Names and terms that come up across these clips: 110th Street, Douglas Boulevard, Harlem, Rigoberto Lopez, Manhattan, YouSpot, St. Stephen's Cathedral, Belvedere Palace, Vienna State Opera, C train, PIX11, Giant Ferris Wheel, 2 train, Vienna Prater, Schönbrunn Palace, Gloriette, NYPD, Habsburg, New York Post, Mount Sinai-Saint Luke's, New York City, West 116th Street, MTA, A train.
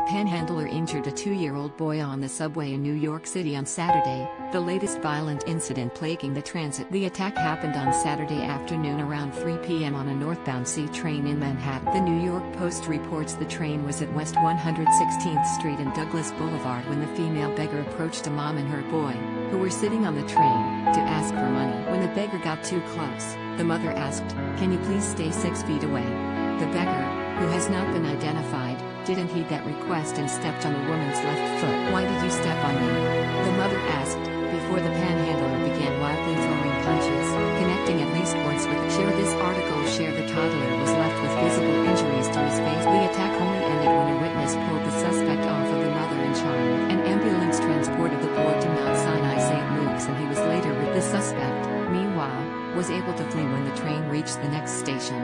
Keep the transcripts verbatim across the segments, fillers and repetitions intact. A panhandler injured a two-year-old boy on the subway in New York City on Saturday, the latest violent incident plaguing the transit. The attack happened on Saturday afternoon around three p m on a northbound C train in Manhattan. The New York Post reports the train was at West one hundred sixteenth Street and Douglas Boulevard when the female beggar approached a mom and her boy, who were sitting on the train, to ask for money. When the beggar got too close, the mother asked, "Can you please stay six feet away?" The beggar, who has not been identified, didn't heed that request and stepped on the woman's left foot. "Why did you step on me?" the mother asked, before the panhandler began wildly throwing punches, connecting at least once with. Share this article. Share the toddler was left with visible injuries to his face. The attack only ended when a witness pulled the suspect off of the mother and child. An ambulance transported the boy to Mount Sinai-Saint Luke's and he was later with the suspect, meanwhile, was able to flee when the train reached the next station.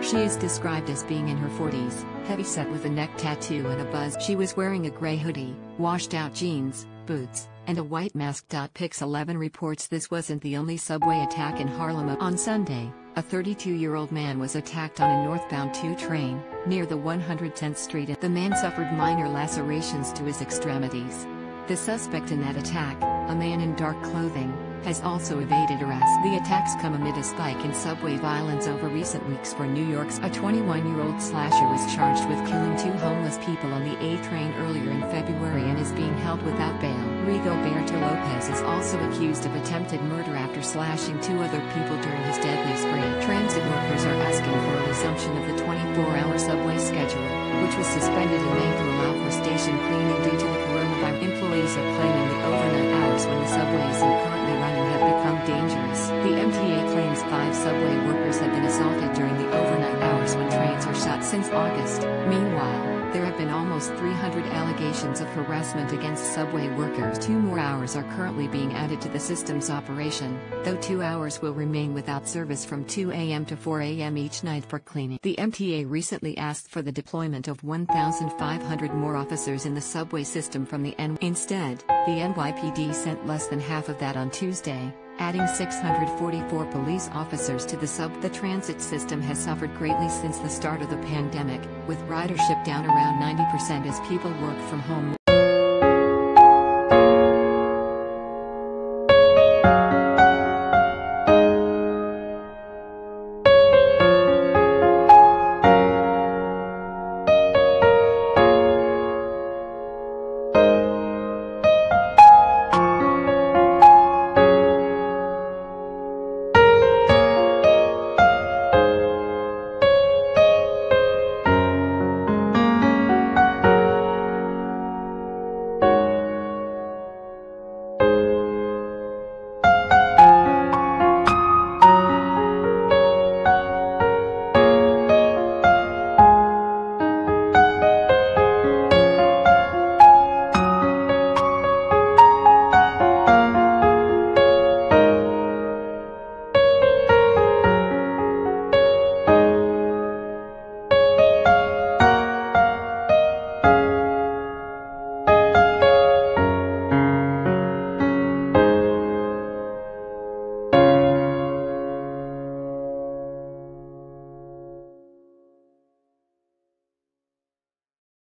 She is described as being in her forties, heavyset with a neck tattoo and a buzz. She was wearing a gray hoodie, washed-out jeans, boots, and a white mask. P I X eleven reports this wasn't the only subway attack in Harlem. On Sunday, a thirty-two-year-old man was attacked on a northbound two train, near the one hundred tenth Street. The man suffered minor lacerations to his extremities. The suspect in that attack, a man in dark clothing, has also evaded arrest. The attacks come amid a spike in subway violence over recent weeks for New York's. A twenty-one-year-old slasher was charged with killing two homeless people on the A train earlier in February and is being held without bail. Rigoberto Lopez is also accused of attempted murder after slashing two other people during his deadly spree. Transit workers are asking for a resumption of the twenty-four hour subway schedule, which was suspended in May to allow for station cleaning due to the coronavirus. Employees are claiming the overnight hours when the subways are currently running have become dangerous. The M T A claims five subway workers have been assaulted during the overnight hours when trains are shut since August. Meanwhile, there have been almost three hundred allegations of harassment against subway workers. Two more hours are currently being added to the system's operation, though two hours will remain without service from two a m to four a m each night for cleaning. The M T A recently asked for the deployment of one thousand five hundred more officers in the subway system from the N Y P D. Instead, the N Y P D sent less than half of that on Tuesday, adding six hundred forty-four police officers to the sub. The transit system has suffered greatly since the start of the pandemic, with ridership down around ninety percent as people work from home.